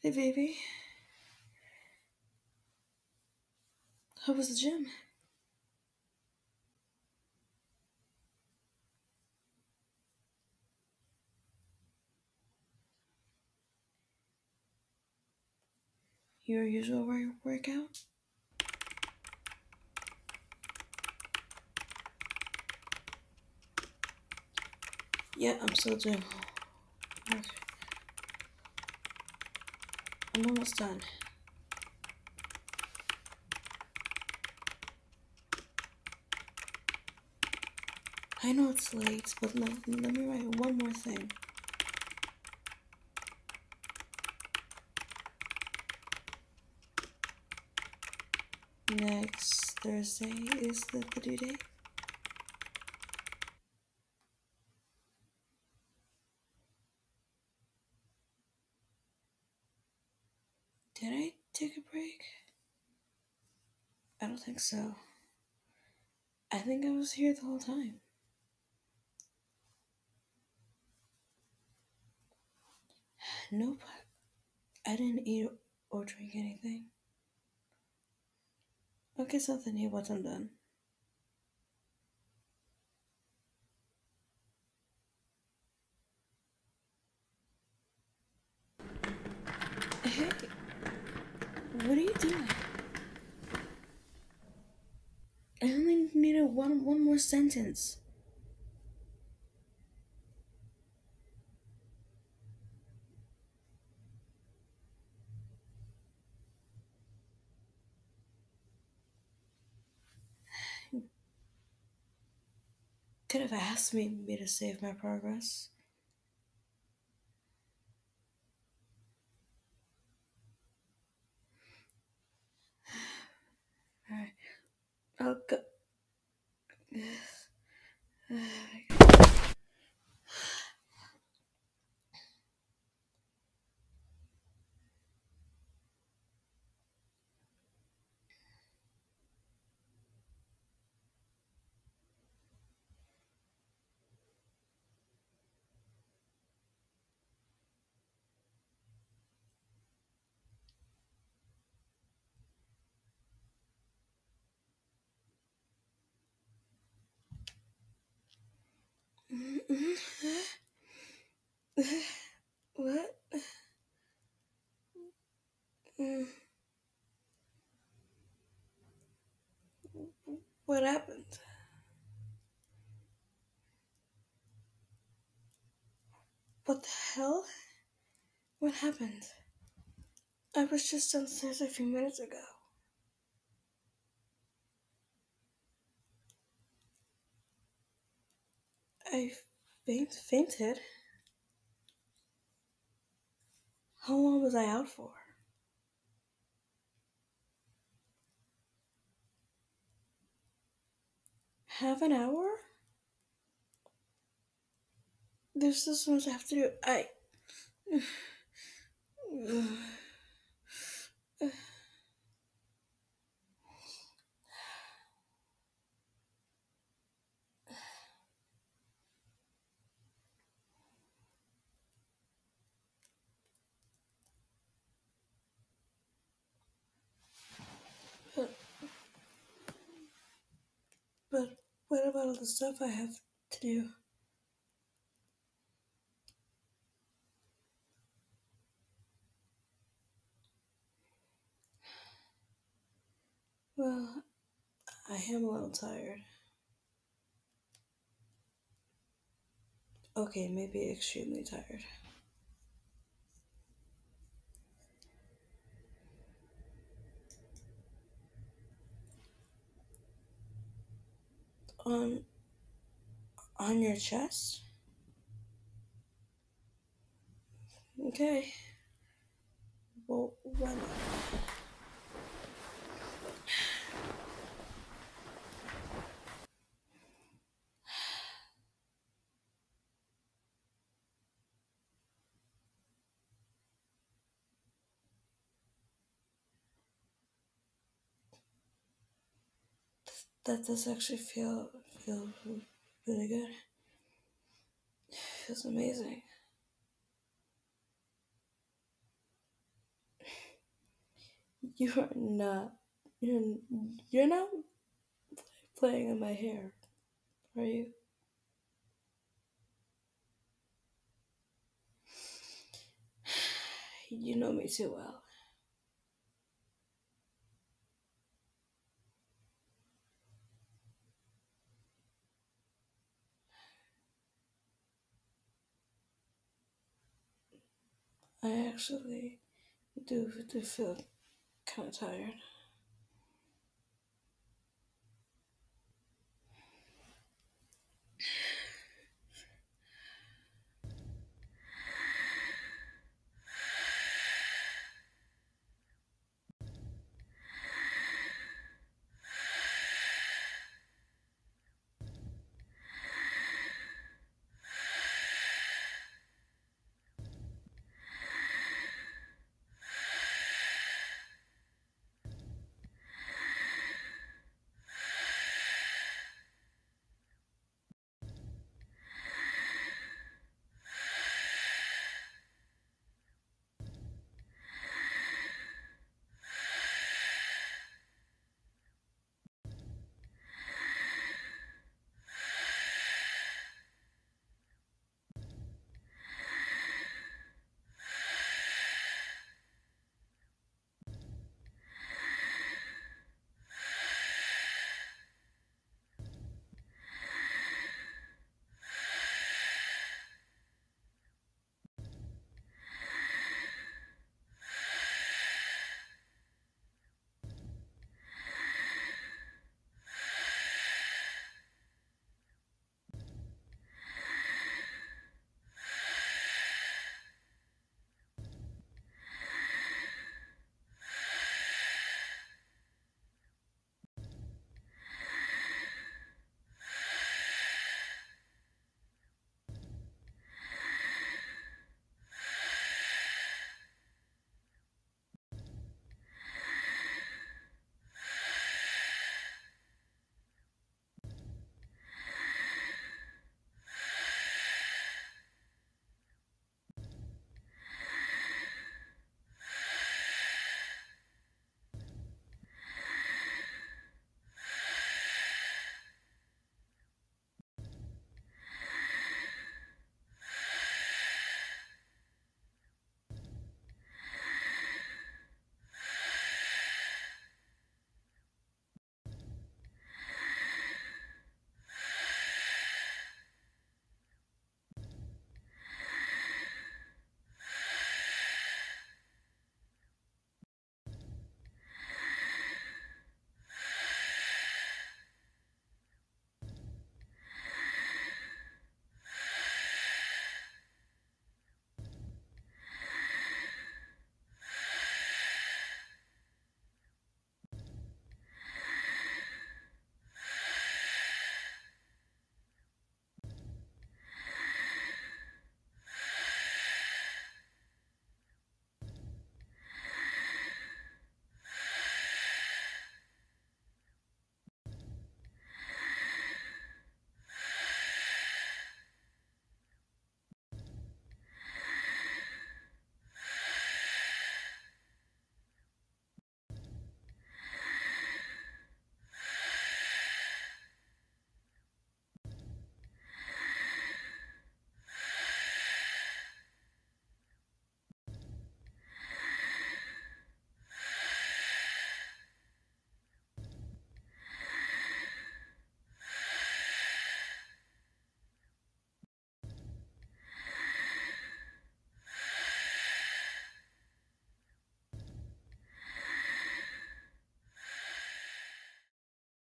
Hey, baby. How was the gym? Your usual workout? Yeah, I'm still doing work. I'm almost done. I know it's late, but let me write one more thing. Next Thursday is the due date. Did I take a break? I don't think so. I think I was here the whole time. Nope. I didn't eat or drink anything. I'll get something here once I'm done. Hey, what are you doing? I only needed one more sentence. Could have asked me to save my progress. Alright, I'll go. What? What happened? What the hell? What happened? I was just downstairs a few minutes ago. I fainted. How long was I out for? Half an hour? There's just so much I have to do. But what about all the stuff I have to do? Well, I am a little tired. Okay, maybe extremely tired. On your chest? Okay. Well, why not? That does actually feel really good. It feels amazing. You're not playing in my hair, are you? You know me too well. I actually do feel kind of tired.